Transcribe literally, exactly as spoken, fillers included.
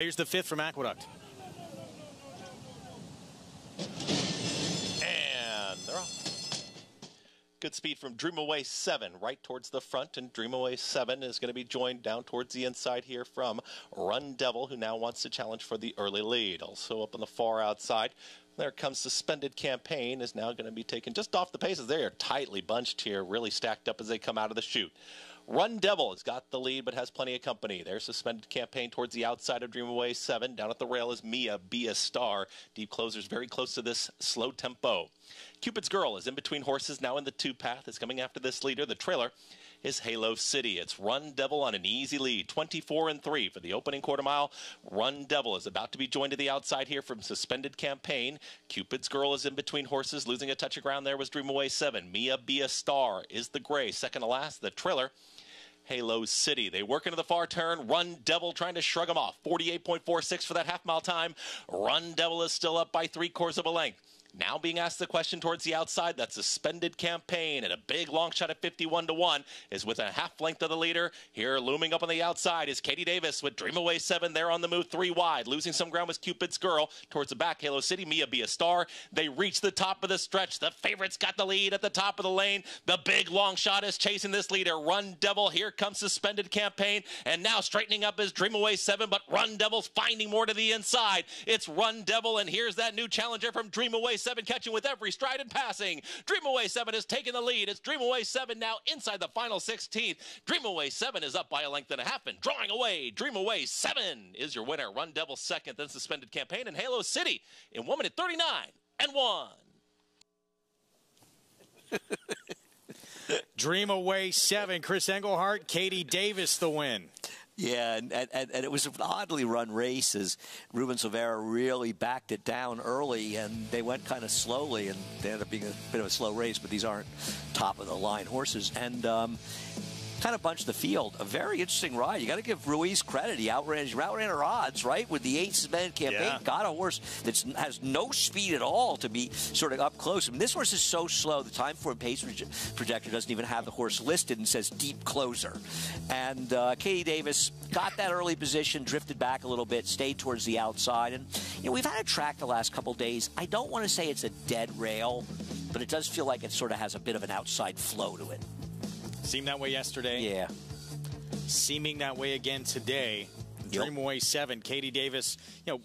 Here's the fifth from Aqueduct. And they're off. Good speed from Dream Away seven, right towards the front, and Dream Away seven is going to be joined down towards the inside here from Run Devil, who now wants to challenge for the early lead. Also up on the far outside, there comes Suspended Campaign, is now going to be taken just off the paces. They are tightly bunched here, really stacked up as they come out of the chute. Run Devil has got the lead, but has plenty of company. There's Suspended Campaign towards the outside of Dream Away seven. Down at the rail is Mia Be a Star. Deep closers very close to this slow tempo. Cupid's Girl is in between horses, now in the two-path. It's coming after this leader. The trailer is Halo City. It's Run Devil on an easy lead, twenty-four and three for the opening quarter mile. Run Devil is about to be joined to the outside here from Suspended Campaign. Cupid's Girl is in between horses, losing a touch of ground there was Dream Away seven. Mia Be a Star is the gray, second to last. The trailer, Halo City. They work into the far turn. Run Devil trying to shrug them off. forty-eight point four six for that half mile time. Run Devil is still up by three quarters of a length. Now being asked the question towards the outside, that's Suspended Campaign, and a big long shot at fifty-one to one is with a half length of the leader. Here looming up on the outside is Katie Davis with Dream Away seven. They're on the move three wide. Losing some ground was Cupid's Girl. Towards the back, Halo City, Mia Be a Star. They reach the top of the stretch. The favorites got the lead at the top of the lane. The big long shot is chasing this leader, Run Devil. Here comes Suspended Campaign, and now straightening up is Dream Away seven, but Run Devil's finding more to the inside. It's Run Devil, and here's that new challenger from Dream Away seven, catching with every stride and passing. Dream Away seven has taken the lead. It's Dream Away seven now inside the final sixteenth. Dream Away seven is up by a length and a half, and drawing away, Dream Away seven is your winner. Run Devil second, then Suspended Campaign, and Halo City in one minute thirty-nine and one. Dream Away seven, Chris Engelhart, Katie Davis the win. Yeah, and, and, and it was an oddly run race as Ruben Silvera really backed it down early, and they went kind of slowly, and they ended up being a bit of a slow race, but these aren't top-of-the-line horses. And um, kind of bunched the field. A very interesting ride. You got to give Ruiz credit. He outran, he outran her odds, right, with the eight Suspended Campaign. Yeah. Got a horse that has no speed at all to be sort of up close. I mean, this horse is so slow, the time for a pace projector doesn't even have the horse listed and says deep closer. And uh, Katie Davis got that early position, drifted back a little bit, stayed towards the outside. And, you know, we've had a track the last couple days. I don't want to say it's a dead rail, but it does feel like it sort of has a bit of an outside flow to it. Seemed that way yesterday. Yeah. Seeming that way again today. Dream Away seven, Katie Davis, you know,